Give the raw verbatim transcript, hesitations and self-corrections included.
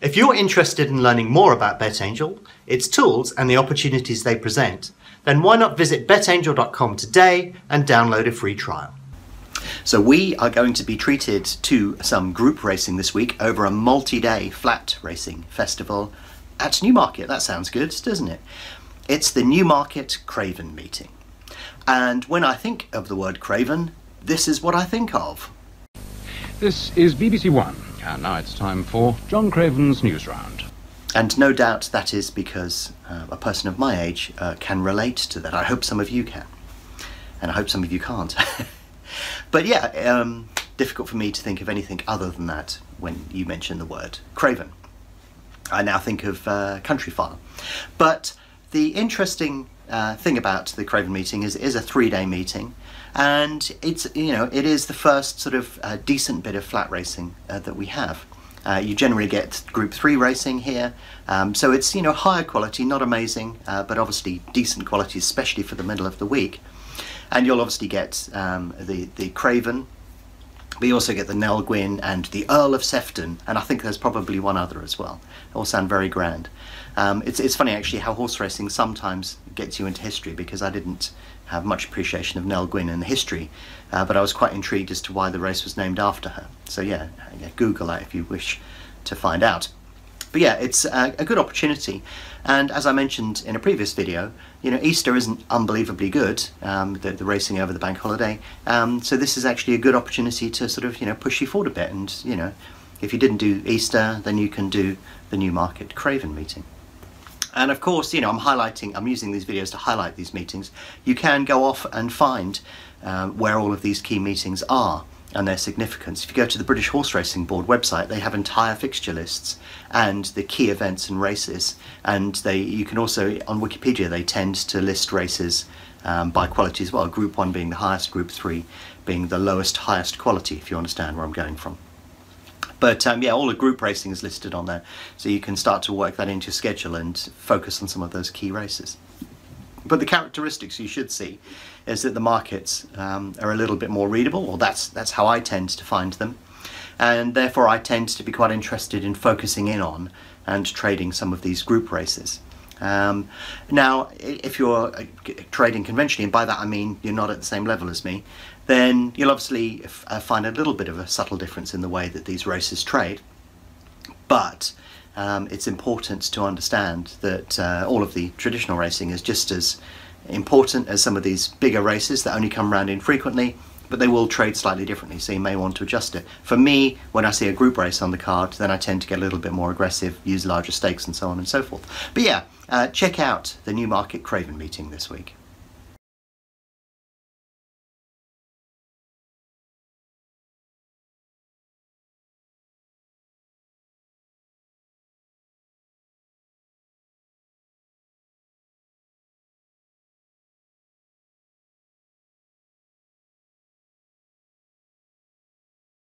If you're interested in learning more about BetAngel, its tools and the opportunities they present, then why not visit bet angel dot com today and download a free trial. So we are going to be treated to some group racing this week over a multi-day flat racing festival at Newmarket. That sounds good, doesn't it? It's the Newmarket Craven meeting. And when I think of the word craven, this is what I think of. This is B B C One, and now it's time for John Craven's News Round. And no doubt that is because uh, a person of my age uh, can relate to that. I hope some of you can, and I hope some of you can't. But yeah, um, difficult for me to think of anything other than that when you mention the word craven. I now think of uh, Countryfile. But the interesting uh, thing about the Craven meeting is it is a three-day meeting, and it's, you know, it is the first sort of uh, decent bit of flat racing uh, that we have. Uh, you generally get Group Three racing here, um, so it's, you know, higher quality, not amazing, uh, but obviously decent quality, especially for the middle of the week. And you'll obviously get um, the, the Craven, but you also get the Nell Gwyn and the Earl of Sefton, and I think there's probably one other as well. They all sound very grand. Um, it's, it's funny actually how horse racing sometimes gets you into history, because I didn't have much appreciation of Nell Gwyn in the history, uh, but I was quite intrigued as to why the race was named after her. So yeah, yeah Google that if you wish to find out. But yeah, it's a, a good opportunity, and as I mentioned in a previous video, you know, Easter isn't unbelievably good, um, the, the racing over the bank holiday, um, so this is actually a good opportunity to sort of, you know, push you forward a bit, and, you know, if you didn't do Easter, then you can do the Newmarket Craven meeting. And of course, you know, I'm highlighting, I'm using these videos to highlight these meetings. You can go off and find uh, where all of these key meetings are and their significance. If you go to the British Horse Racing Board website, they have entire fixture lists and the key events and races, and they you can also, on Wikipedia, they tend to list races um, by quality as well, Group One being the highest, Group Three being the lowest, highest quality, if you understand where I'm going from. But um, yeah, all the group racing is listed on there, so you can start to work that into your schedule and focus on some of those key races. But the characteristics you should see is that the markets um, are a little bit more readable, or that's, that's how I tend to find them. And therefore I tend to be quite interested in focusing in on and trading some of these group races. Um, now, if you're trading conventionally, and by that I mean you're not at the same level as me, then you'll obviously f find a little bit of a subtle difference in the way that these races trade. But um, it's important to understand that uh, all of the traditional racing is just as important as some of these bigger races that only come round infrequently, but they will trade slightly differently, so you may want to adjust it. For me, when I see a group race on the card, then I tend to get a little bit more aggressive, use larger stakes and so on and so forth. But yeah, uh, check out the Newmarket Craven meeting this week.